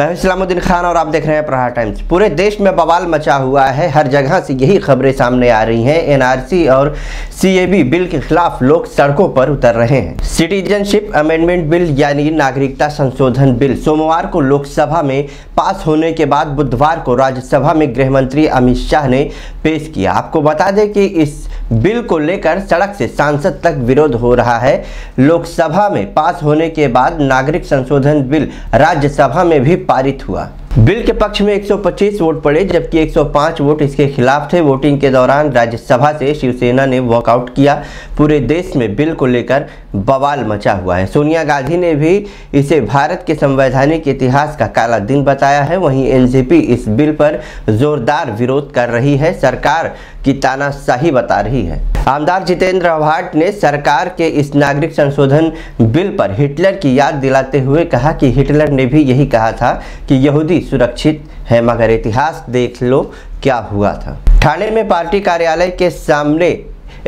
मैं इस्लामुद्दीन खान और आप देख रहे हैं प्रहार टाइम्स। पूरे देश में बवाल मचा हुआ है, हर जगह से यही खबरें सामने आ रही हैं। एनआरसी और सीएबी बिल के खिलाफ लोग सड़कों पर उतर रहे हैं। सिटीजनशिप अमेंडमेंट बिल यानी नागरिकता संशोधन बिल सोमवार को लोकसभा में पास होने के बाद बुधवार को राज्यसभा में गृह मंत्री अमित शाह ने पेश किया। आपको बता दें कि इस बिल को लेकर सड़क से सांसद तक विरोध हो रहा है। लोकसभा में पास होने के बाद नागरिक संशोधन बिल राज्यसभा में भी पारित हुआ। बिल के पक्ष में 125 वोट पड़े जबकि 105 वोट इसके खिलाफ थे। वोटिंग के दौरान राज्यसभा से शिवसेना ने वॉकआउट किया। पूरे देश में बिल को लेकर बवाल मचा हुआ है। सोनिया गांधी ने भी इसे भारत के संवैधानिक इतिहास का काला दिन बताया है। वहीं एनसीपी इस बिल पर जोरदार विरोध कर रही है, सरकार की तानाशाही बता रही है। आमदार जितेंद्र आव्हाड ने सरकार के इस नागरिक संशोधन बिल पर हिटलर की याद दिलाते हुए कहा कि हिटलर ने भी यही कहा था कि यहूदी सुरक्षित है, मगर इतिहास देख लो क्या हुआ था। ठाणे में पार्टी कार्यालय के सामने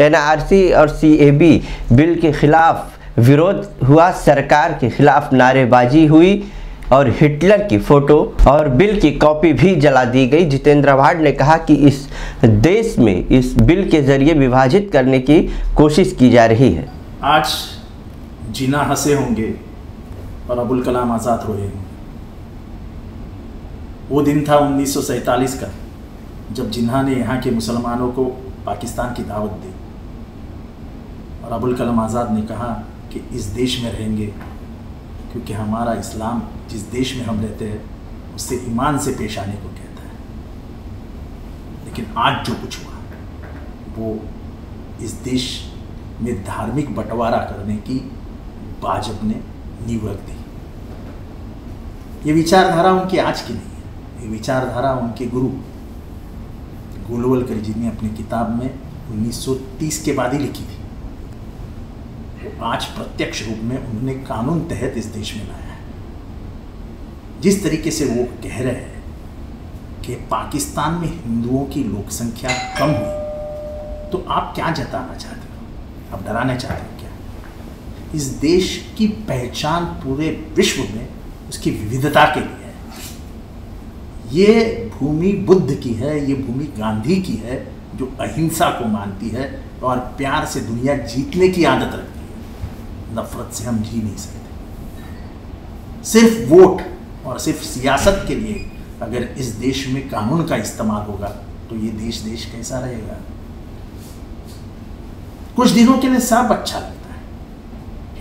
एनआरसी और सीएबी बिल के खिलाफ विरोध हुआ। सरकार के खिलाफ नारेबाजी हुई और हिटलर की फोटो और बिल की कॉपी भी जला दी गई। जितेंद्र आव्हाड ने कहा कि इस देश में इस बिल के जरिए विभाजित करने की कोशिश की जा रही है। आज जीना हंसे होंगे और अबुल कलम आजाद रोए होंगे। वो दिन था 1947 का, जब जिन्हा ने यहाँ के मुसलमानों को पाकिस्तान की दावत दी और अबुल कलम आज़ाद ने कहा कि इस देश में रहेंगे क्योंकि हमारा इस्लाम जिस देश में हम रहते हैं उससे ईमान से पेश आने को कहता है। लेकिन आज जो कुछ हुआ वो इस देश में धार्मिक बंटवारा करने की भाजपा ने नींव रख दी। ये विचारधारा उनकी आज की नहीं, विचारधारा उनके गुरु गोलवलकर जी ने अपनी किताब में 1930 के बाद ही लिखी थी। तो आज प्रत्यक्ष रूप में उन्होंने कानून तहत इस देश में लाया है। जिस तरीके से वो कह रहे हैं कि पाकिस्तान में हिंदुओं की लोक संख्या कम हुई, तो आप क्या जताना चाहते हो? आप डराना चाहते हो क्या? इस देश की पहचान पूरे विश्व में उसकी विविधता के लिए। ये भूमि बुद्ध की है, ये भूमि गांधी की है, जो अहिंसा को मानती है और प्यार से दुनिया जीतने की आदत रखती है। नफरत से हम जी नहीं सकते। सिर्फ वोट और सिर्फ सियासत के लिए अगर इस देश में कानून का इस्तेमाल होगा तो ये देश कैसा रहेगा? कुछ दिनों के लिए सब अच्छा लगता है।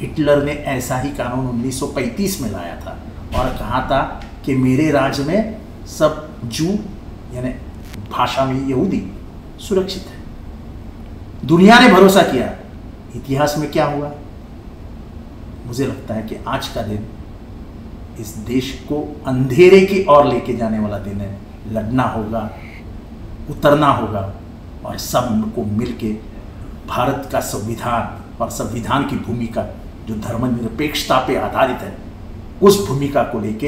हिटलर ने ऐसा ही कानून 1935 में लाया था और कहा था कि मेरे राज्य में सब जू यानी भाषा में यहूदी सुरक्षित है। दुनिया ने भरोसा किया। इतिहास में क्या हुआ? मुझे लगता है कि आज का दिन इस देश को अंधेरे की ओर लेके जाने वाला दिन है। लड़ना होगा, उतरना होगा और सबको मिलके भारत का संविधान और संविधान की भूमिका जो धर्मनिरपेक्षता पे आधारित है उस भूमिका को लेके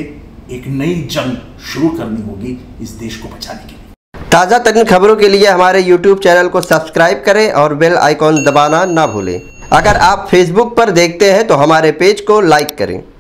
एक नई जंग शुरू करनी होगी इस देश को बचाने के लिए। ताज़ा तरीन खबरों के लिए हमारे YouTube चैनल को सब्सक्राइब करें और बेल आइकॉन दबाना ना भूलें। अगर आप Facebook पर देखते हैं तो हमारे पेज को लाइक करें।